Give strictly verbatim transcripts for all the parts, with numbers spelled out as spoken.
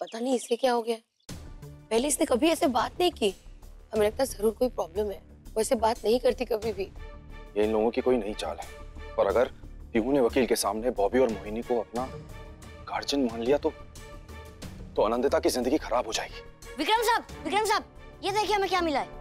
पता नहीं इससे क्या हो गया। पहले इसने कभी ऐसे बात नहीं की, हमें लगता है जरूर कोई प्रॉब्लम है। वो ऐसे बात नहीं करती कभी भी। ये इन लोगों की कोई नई चाल है। और अगर पिहू ने वकील के सामने बॉबी और मोहिनी को अपना गार्जियन मान लिया तो तो आनंदिता की जिंदगी खराब हो जाएगी। विक्रम साहब, विक्रम साहब, ये देखिए हमें क्या मिला है।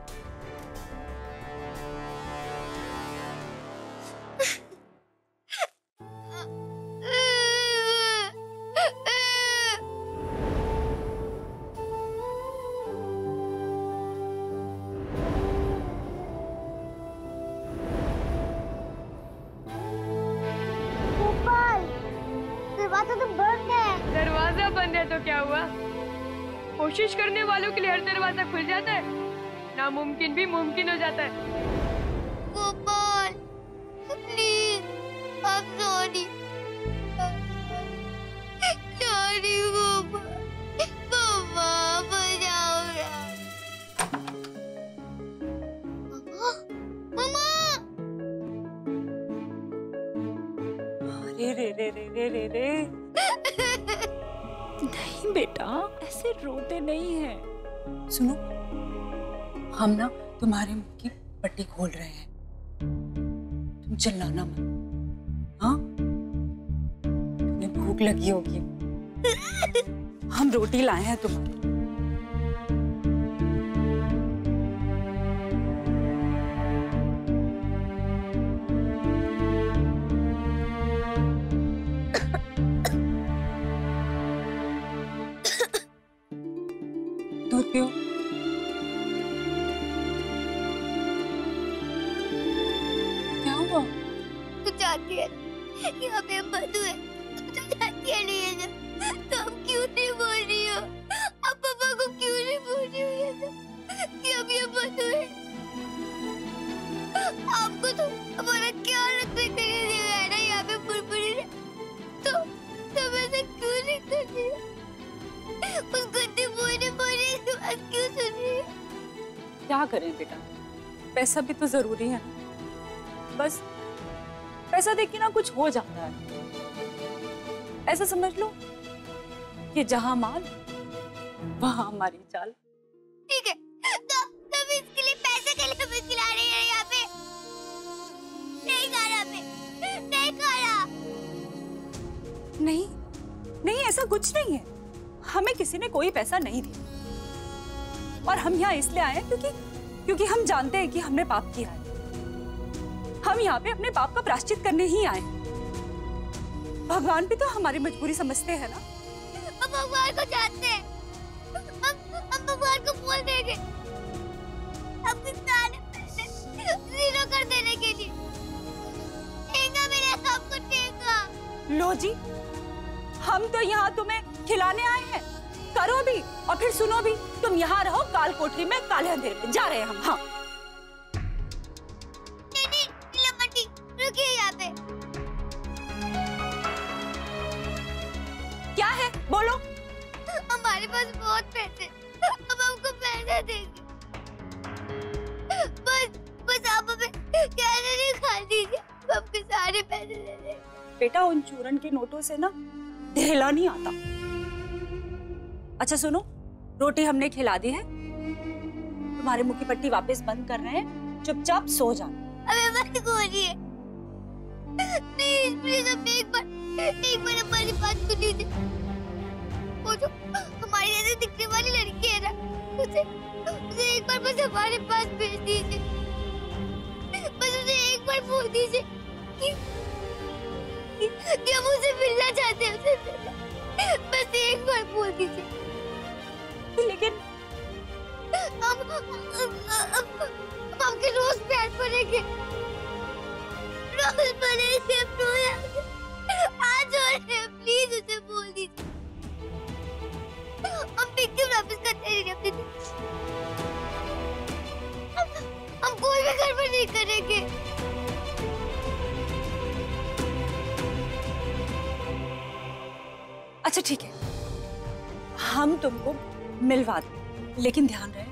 कोशिश करने वालों के लिए हर दरवाजा खुल जाता है, नामुमकिन भी मुमकिन हो जाता है। गोपाल, प्लीज, अब सॉरी, सॉरी गोपाल, पापा बचाओ ना। मम्मा, अरे रे रे रे रे रे नहीं बेटा, ऐसे रोते नहीं है। सुनो, हम ना तुम्हारे मुंह की पट्टी खोल रहे हैं, तुम चिल्लाना मत। हाँ, तुम्हें भूख लगी होगी, हम रोटी लाए हैं तुम्हारे। क्या करें बेटा, पैसा भी तो जरूरी है। बस पैसा देख के ना कुछ हो जाता है। ऐसा समझ लो कि जहां माल वहां हमारी चाल। ठीक है, तो तब इसके लिए पैसे के लिए हमें खिला रही है यहाँ पे। नहीं खा रहा मैं, नहीं खा रहा। नहीं, नहीं ऐसा कुछ नहीं है। हमें किसी ने कोई पैसा नहीं दिया और हम यहाँ इसलिए आए हैं क्योंकि क्योंकि हम जानते हैं कि हमने पाप किया है। हम यहाँ पे अपने पाप का प्रायश्चित करने ही आए। भगवान भी तो हमारी मजबूरी समझते हैं ना। हम भगवान को जानते हैं, हम हम भगवान को बोल देंगे, हम इंसान जीरो कर देने के लिए। ठेका मेरे सबको ठेका। लो जी, हम तो यहाँ तुम्हें खिलाने आए हैं, करो भी और फिर सुनो भी। तुम यहाँ रहो काल कोठरी में, काले अंधेरे में जा रहे हैं हम। हाँ रुकिए यहाँ पे। क्या है बोलो? हमारे पास बहुत पैसे, अब हमको पैसे देंगे। बस बस आप हमें कहने नहीं खा दीजिए, आपके सारे पैसे दे देंगे। बेटा उन चूरन के नोटों से ना ढेला नहीं आता। अच्छा सुनो, रोटी हमने खिला दी है, तुम्हारे मुंह की पट्टी वापस बंद कर रहे हैं, चुपचाप सो जाना। अबे मत बोलिए, प्लीज प्लीज अब एक बार एक बार हमारी बात सुन लीजिए। वो जो हमारी जैसे दिखने वाली लड़की है ना, उसे उसे एक बार बस हमारे पास भेज दीजिए। बस उसे एक बार बोल दीजिए कि, कि, कि हम उसे मिलना चाहते हैं, उसे मिलना। बस एक बार बोल दीजिए। लेकिन हम हम आपके रोज प्यार पड़ेंगे, रोज पड़ेंगे, रोज आज और प्लीज उसे बोल दीजिए। हम विक्रम वापस करते रहेंगे अपनी जिंदगी। हम हम कोई भी गड़बड़ नहीं करेंगे। अच्छा ठीक है, हम तुमको मिलवा दें, लेकिन ध्यान रहे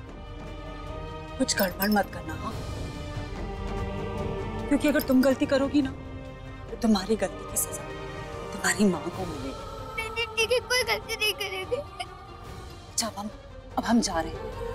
कुछ गड़बड़ मत करना। हाँ, क्योंकि अगर तुम गलती करोगी ना तो तुम्हारी गलती की सजा तुम्हारी माँ को मिलेगी। नहीं नहीं, कोई गलती नहीं करेगी, अच्छा अब हम अब हम जा रहे हैं।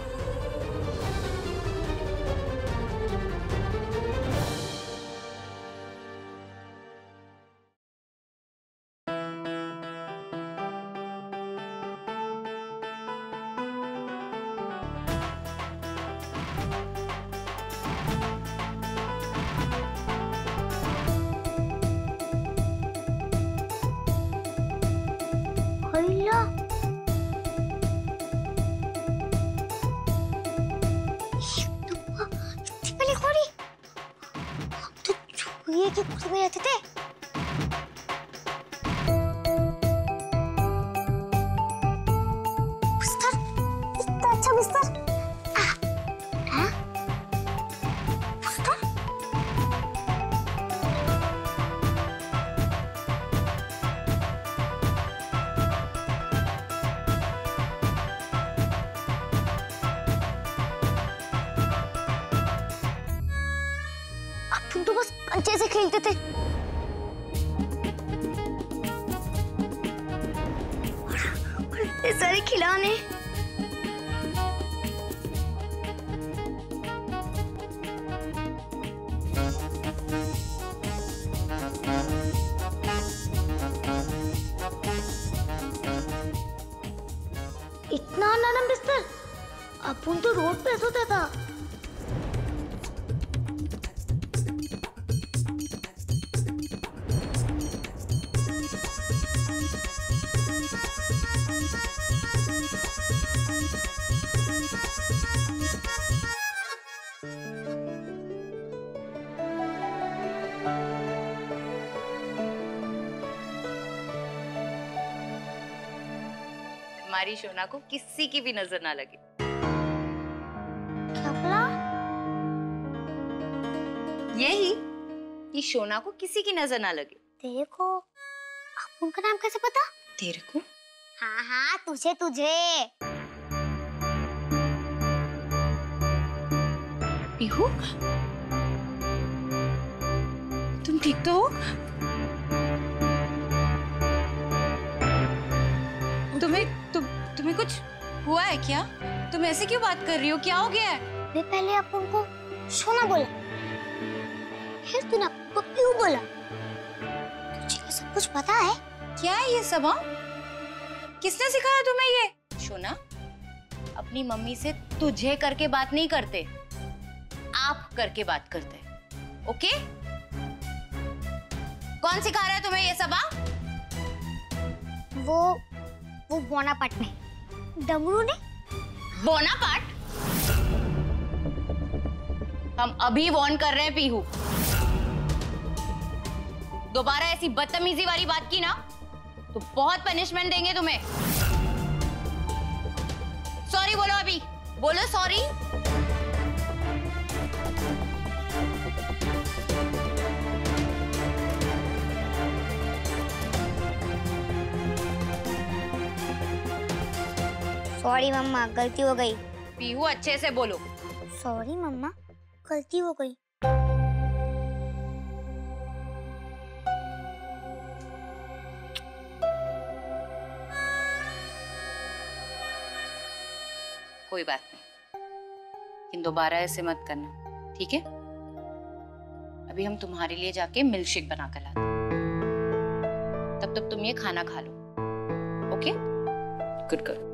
खेलते थे ये सारे खिलौने। इतना नरम बिस्तर अपन तो रोड पे सोता था। हमारी शोना को किसी की भी नजर ना लगे। क्या बोला? यही कि शोना को किसी की नजर ना लगे। तेरे को आप उनका नाम कैसे पता? तेरे को? हाँ हाँ तुझे तुझे पीहू, तुम ठीक तो हो? तुम्हें तु, तुम्हें कुछ हुआ है क्या? तुम ऐसे क्यों बात कर रही हो? क्या हो गया है? मैं पहले आप उनको शोना बोला, फिर तूने आपको क्यों बोला? तुझे ये सब कुछ पता है? क्या है ये सब? हाँ, किसने सिखाया तुम्हें ये? शोना अपनी मम्मी से तुझे करके बात नहीं करते, आप करके बात करते। ओके, कौन सिखा रहा है तुम्हें ये सब? हाँ वो वो बोनापार्ट ने, डमरू ने। बोनापार्ट? हम अभी वार्न कर रहे हैं पीहू, दोबारा ऐसी बदतमीजी वाली बात की ना तो बहुत पनिशमेंट देंगे तुम्हें। सॉरी बोलो, अभी बोलो सॉरी। सॉरी मम्मा, गलती हो गई। पीहू अच्छे से बोलो। सॉरी मम्मा, गलती हो गई। कोई बात नहीं, लेकिन दोबारा ऐसे मत करना, ठीक है? अभी हम तुम्हारे लिए जाके मिल्कशेक बना कर लाते, तब तक तुम ये खाना खा लो। Okay, good girl.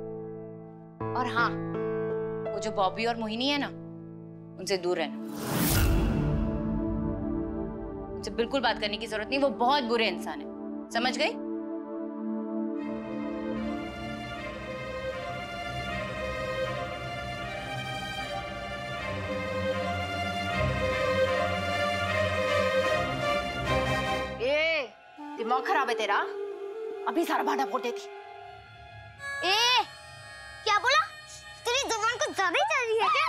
और हाँ, वो जो बॉबी और मोहिनी है ना, उनसे दूर रहना, उनसे बिल्कुल बात करने की जरूरत नहीं, वो बहुत बुरे इंसान हैं, समझ गई? ए, दिमाग खराब है तेरा, अभी सारा भाड़ा फोड़ देती। ज़्यादा चल रही है क्या?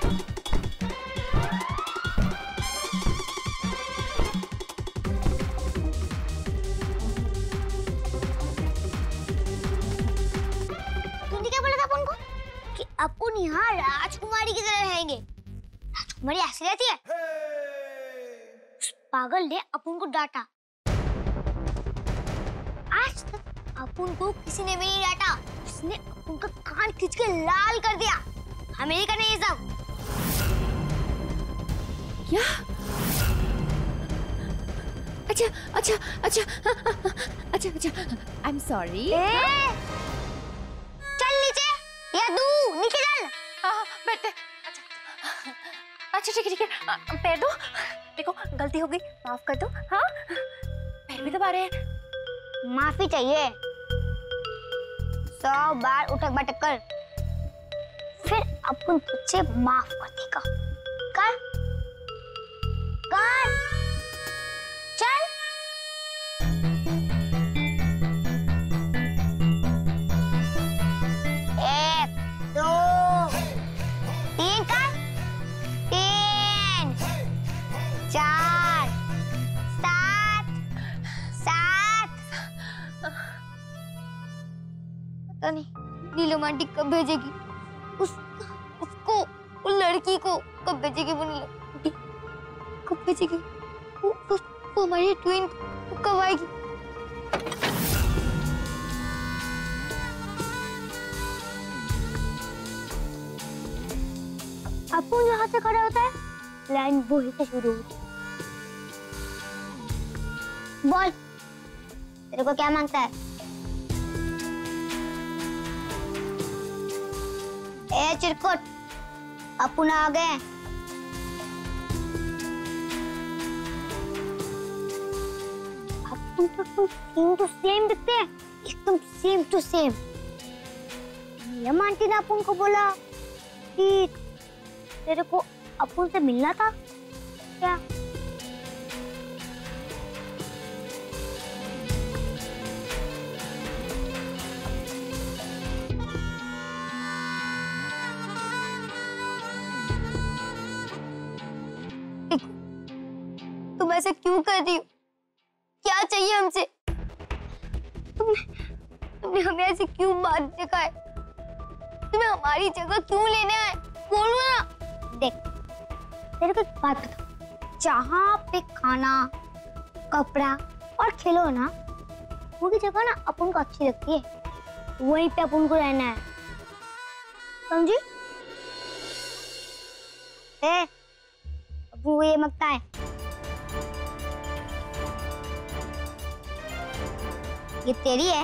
तूने क्या बोला था अपन को? कि अपन यहाँ राजकुमारी की तरह रहेंगे। राजकुमारी ऐसी रहती है? उस पागल ने अपन को डांटा। आज तक अपुन को किसी ने भी नहीं डांटा, उसने अपुन का कान खींच के लाल कर दिया। अमेरिका ने ये सब क्या? अच्छा अच्छा अच्छा अच्छा अच्छा आई एम सॉरी। चल नीचे या दू नीचे चल। बैठते। अच्छा ठीक है ठीक है पैर दो, देखो गलती हो गई माफ कर दो। हाँ पैर भी दबा रहे हैं, माफी चाहिए। सौ बार उठक बैठक कर फिर अपन तुझे माफ करने का कर कर चल। रोमांटिक कब भेजेगी उस उसको उस लड़की को कब भेजेगी वो लड़की कब भेजेगी वो वो हमारी ट्विन कब आएगी? अपू यहाँ से खड़ा होता है, लाइन वो ही से शुरू होती है। बोल तेरे को क्या मांगता है? ए चिरकुट अपुन आ गए। अपुन तो तुम सेम टू सेम दिखते हैं, एकदम सेम टू सेम। ये मानती ना अपुन को बोला कि तेरे को अपुन से मिलना था क्या? ऐसा क्यों कर रही हो? क्या चाहिए हमसे? तुमने तुमने हमें ऐसे क्यों बात दिखाए? तुम्हें हमारी जगह क्यों लेने आए? बोलो ना। देख तेरे को एक बात बताऊं, जहाँ पे खाना कपड़ा और खिलौना वो की जगह ना अपन को अच्छी लगती है, वहीं पे अपन को रहना है, समझी? ए, अबू ये मगता है ये तेरी है,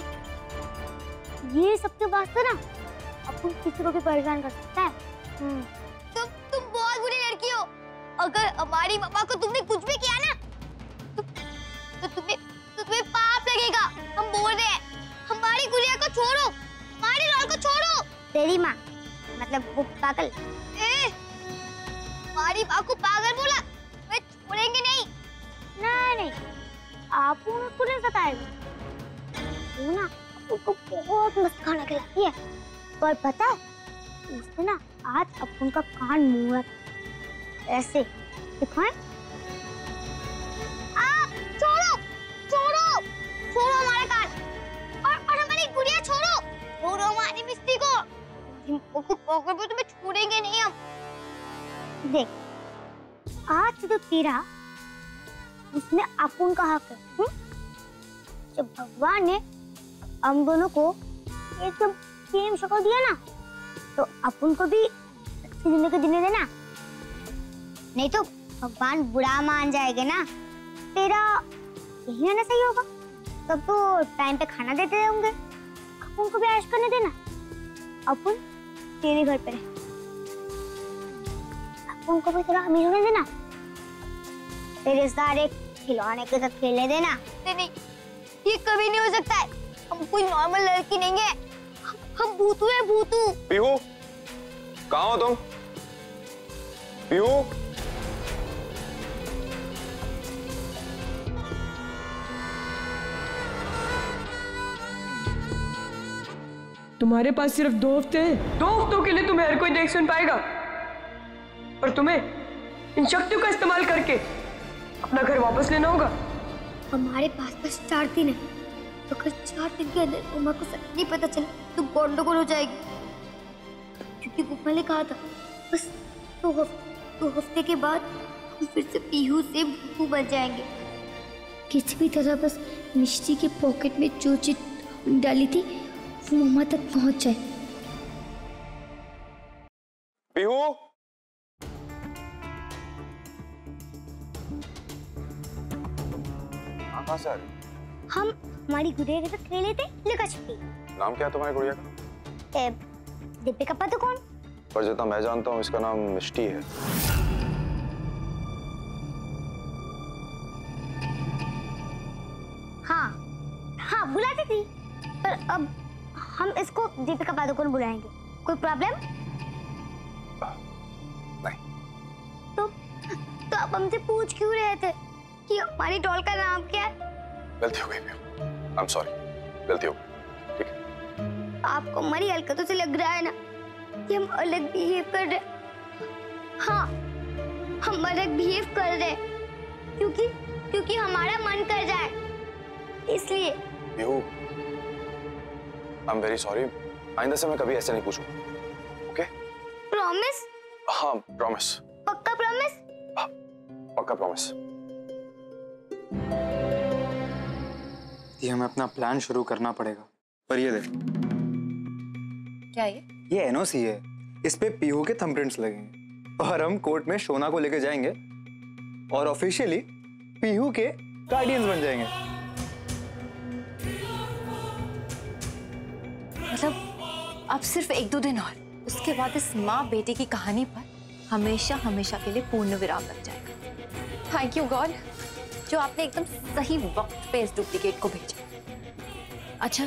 ये सबके वास्ते ना अपन किसी को भी परेशान कर सकता है। तुम तुम बहुत बुरी लड़की हो, अगर हमारी मम्मा को तुमने कुछ भी किया ना तो, तो तुम्हें तो तुम्हें पाप लगेगा। हम बोल रहे हैं हमारी गुड़िया को छोड़ो, हमारी लॉल को छोड़ो। तेरी माँ मतलब वो पागल। ए, हमारी माँ को पागल बोला, मैं छोड़ेंगे नहीं। नहीं नहीं आप उनको नहीं बताएगा ना, उनको बहुत मस्त खाना खिलाती है, पर पता है उसने ना आज अपुन का कान मुड़ा ऐसे दिखाएं। आप छोड़ो छोड़ो छोड़ो हमारा कान और और हमारी गुड़िया छोड़ो, छोड़ो हमारी मिस्टी को, उनको पकड़ भी तुम्हें छोड़ेंगे नहीं हम। देख आज जो तेरा उसने अपुन का हक है, जब भगवान ने हम दोनों को एकदम सेम शक्ल दिया ना तो अपन को भी अच्छी जिंदगी जीने देना, नहीं तो भगवान बुरा मान जाएगा ना। तेरा यही रहना सही होगा, तब तो टाइम पे खाना देते होंगे, अपन को भी ऐश करने देना। अपन तेरे घर पे रहे, अपन को भी थोड़ा अमीर होने देना, तेरे सारे खिलौने के साथ खेलने देना। नहीं ये कभी नहीं हो सकता है, हम कोई नॉर्मल लड़की नहीं है, हम भूतू है भूतू। पीहू कहाँ हो तुम? पीहू तुम्हारे पास सिर्फ दो हफ्ते हैं, दो हफ्तों के लिए तुम्हें हर कोई देख सुन पाएगा, और तुम्हें इन शक्तियों का इस्तेमाल करके अपना घर वापस लेना होगा। हमारे पास बस चार दिन है, तो अगर चार दिन के अंदर उमा को सब नहीं पता चला तो गंडगोल हो जाएगी, क्योंकि उमा ने कहा था बस दो हफ्ते दो हफ्ते के बाद हम फिर से पीहू से भूखू बन जाएंगे। किसी भी तरह बस मिश्री के पॉकेट में जो चीज डाली थी वो मम्मा तक पहुंच जाए। पिहू, हाँ सर, हम हमारी गुड़िया के साथ खेले थे लुका छुपी। नाम क्या है तुम्हारी गुड़िया का? दीपिका पादुकोण। पर जितना मैं जानता हूँ इसका नाम मिष्टी है। हाँ हाँ बुलाती थी, पर अब हम इसको दीपिका पादुकोण बुलाएंगे। कोई प्रॉब्लम? नहीं। तो तो आप हमसे पूछ क्यों रहे थे कि हमारी डॉल का नाम क्या है? गलती हो गई पिहू, I'm sorry, गलती हो गई, ठीक है। आपको हमारी हरकतों से लग रहा है ना कि हम अलग बिहेव कर रहे हैं। हाँ, हम अलग बिहेव कर रहे हैं क्योंकि क्योंकि हमारा मन कर जाए, इसलिए। पिहू, I'm very sorry, आइंदा से मैं कभी ऐसे नहीं पूछूंगा, ओके? प्रॉमिस? हाँ, प्रॉमिस। पक्का प्रॉमिस? हाँ, पक्का प्रॉमिस। हमें अपना प्लान शुरू करना पड़ेगा। पर ये देख, क्या ये? ये एनओसी है, इस पे पीहू के थंबप्रिंट्स लगेंगे और हम कोर्ट में शोना को लेकर जाएंगे और ऑफिशियली पीहू के गार्डियंस बन जाएंगे। मतलब अब सिर्फ एक दो दिन और, उसके बाद इस माँ बेटे की कहानी पर हमेशा हमेशा के लिए पूर्ण विराम लग जाएगा। थैंक यू गॉड, जो आपने एकदम सही वक्त पे इस डुप्लीकेट को भेजा। अच्छा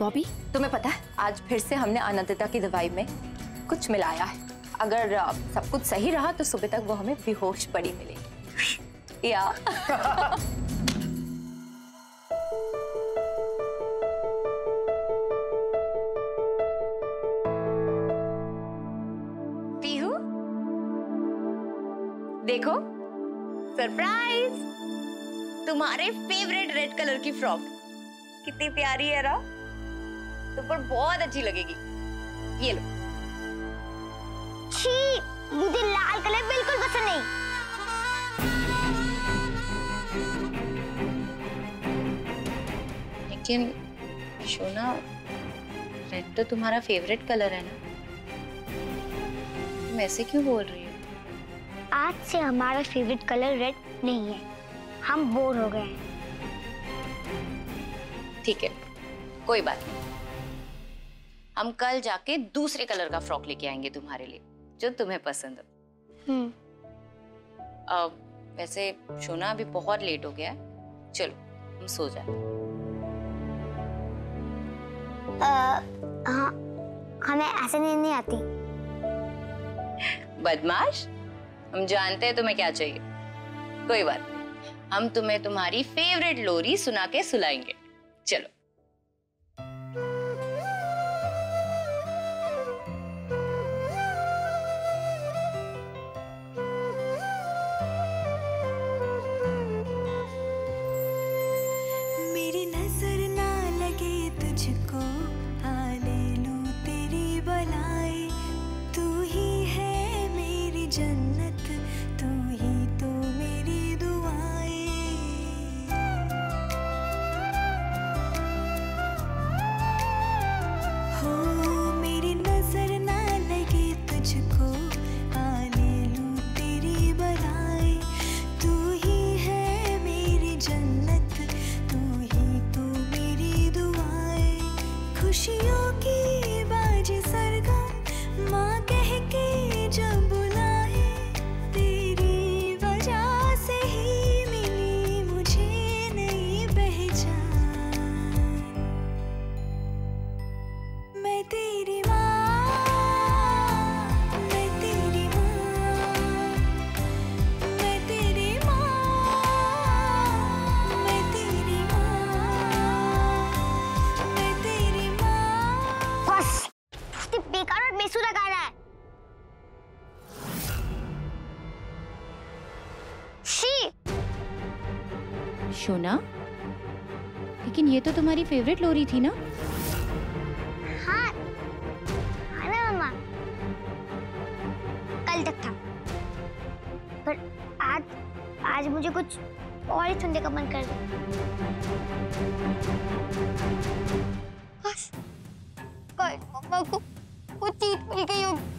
बॉबी, तुम्हें पता है आज फिर से हमने आनंदिता की दवाई में कुछ मिलाया है। अगर सब कुछ सही रहा तो सुबह तक वो हमें बेहोश पड़ी मिलेगी। या पीहू देखो सरप्राइज, तुम्हारे फेवरेट रेड कलर की फ्रॉक कितनी प्यारी है रा, तुम पर बहुत अच्छी लगेगी। ये लो। छी, मुझे लाल कलर बिल्कुल पसंद नहीं। लेकिन शोना, रेड तो तुम्हारा फेवरेट कलर है ना, तुम ऐसे क्यों बोल रही हो? आज से हमारा फेवरेट कलर रेड नहीं है, हम बोर हो गए हैं। ठीक है, कोई बात नहीं, हम कल जाके दूसरे कलर का फ्रॉक लेके आएंगे तुम्हारे लिए, जो तुम्हें पसंद हो। हम्म। वैसे शोना अभी बहुत लेट हो गया है, चलो हम सो जाए। हाँ, हमें ऐसे नींद नहीं आती। बदमाश, हम जानते हैं तुम्हें क्या चाहिए। कोई बात नहीं, हम तुम्हें तुम्हारी फेवरेट लोरी सुना के सुलाएंगे। चलो। मेरी नजर ना लगे तुझको, आले लू तेरी बलाई, तू ही है मेरी जन्नत। शोना, लेकिन ये तो तुम्हारी फेवरेट लोरी थी ना? हाँ, हाँ ना मम्मा, कल तक था, पर आज आज मुझे कुछ और ही ठंडे का मन कर दे। मम्मा को वो चीट मिल गई होगी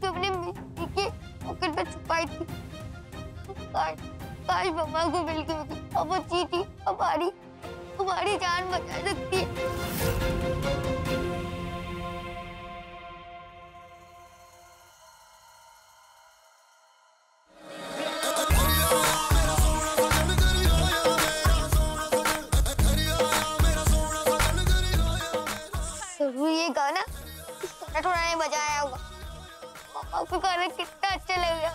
जो अपने मिट्टी के पॉकेट में छुपाई थी। काश मम्मा को मिल गई होगी। अब वो चीट ही हमारी हमारी जान बचा सकती है। बजाया होगा पापा को गाना कितना अच्छा लग रहा।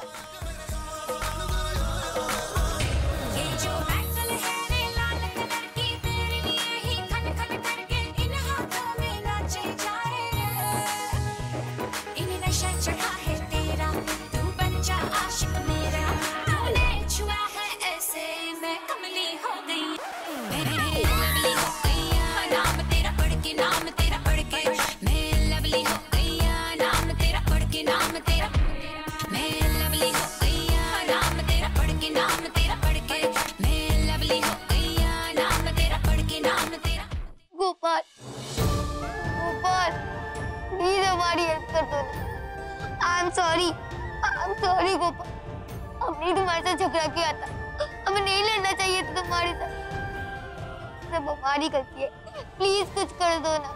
सॉरी, I'm sorry गोपाल, हमने तुम्हारे साथ झगड़ा किया था। हमें नहीं लड़ना चाहिए था तुम्हारे साथ। सब हमारी गलती है। प्लीज कुछ कर दो ना,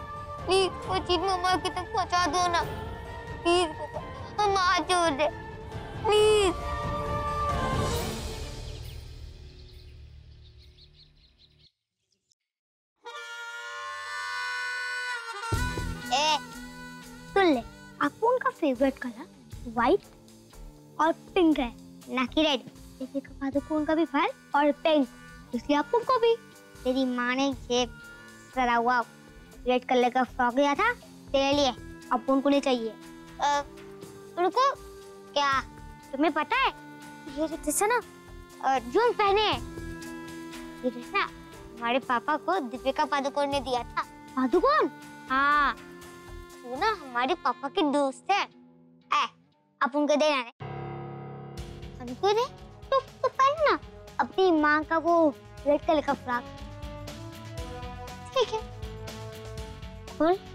प्लीज वो चीज मम्मा के तक पहुंचा दो ना। प्लीज गोपाल, हम हाथ जोड़ दे, प्लीज। ए, सुन ले, आपको उनका फेवरेट कलर व्हाइट और पिंक है, ना कि रेड। दीपिका पादुकोण का भी फल और पिंक, इसलिए आप उनको भी। तेरी माँ ने ये सरा हुआ रेड कलर का फ्रॉक लिया था तेरे लिए, अब उनको नहीं चाहिए। उनको क्या तुम्हें पता है ये ड्रेस ना जो हम पहने हैं, ये ड्रेस ना हमारे पापा को दीपिका पादुकोण ने दिया था। पादुकोण? हाँ, वो ना हमारे पापा के दोस्त है। आप उनको देना है, हमको दे तो पहन ना अपनी माँ का वो रेड कलर का फ्रॉक। ठीक है। और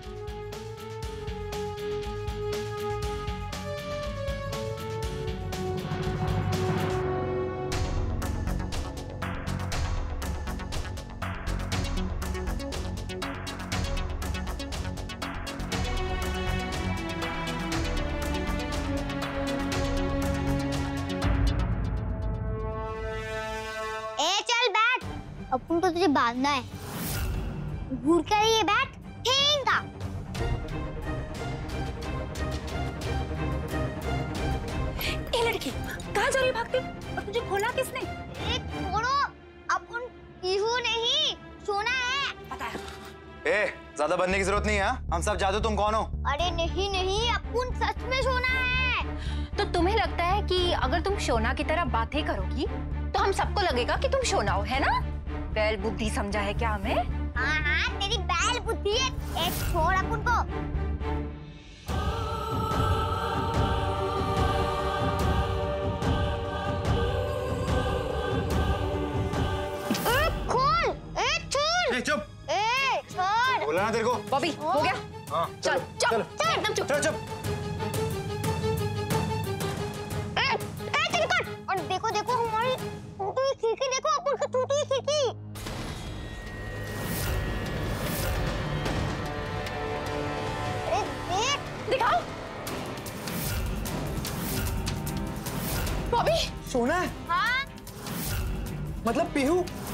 तो तुझे बांधना है, घूर कर ये बैट फेंका। ए लड़की, कहाँ जा रही भागती? और तुझे खोला किसने? ए छोड़ो, अब उन पीहू नहीं, सोना है। पता है। ए, ज़्यादा बनने की जरूरत नहीं है। हम सब जादू तुम कौन हो? अरे नहीं नहीं, अब उन सच में सोना है। तो तुम्हें लगता है कि अगर तुम सोना की तरह बातें करोगी तो हम सबको लगेगा कि तुम सोना हो, है ना? बैल बुद्धि समझा है क्या हमें? हाँ हाँ, तेरी बैल बुद्धि है। एक छोड़ अपन को। ए खोल, ए छोड़। ए चुप। ए छोड़। बोला ना तेरे को। बॉबी हो गया? हाँ। चल चल चल एकदम चुप। चल चुप। ए ए तेरी कर। और देखो देखो हमारी टूटी खिड़की देखो, अपन को टूटी खिड़की। दिखाओ। बॉबी, सोना? हाँ। मतलब पीहू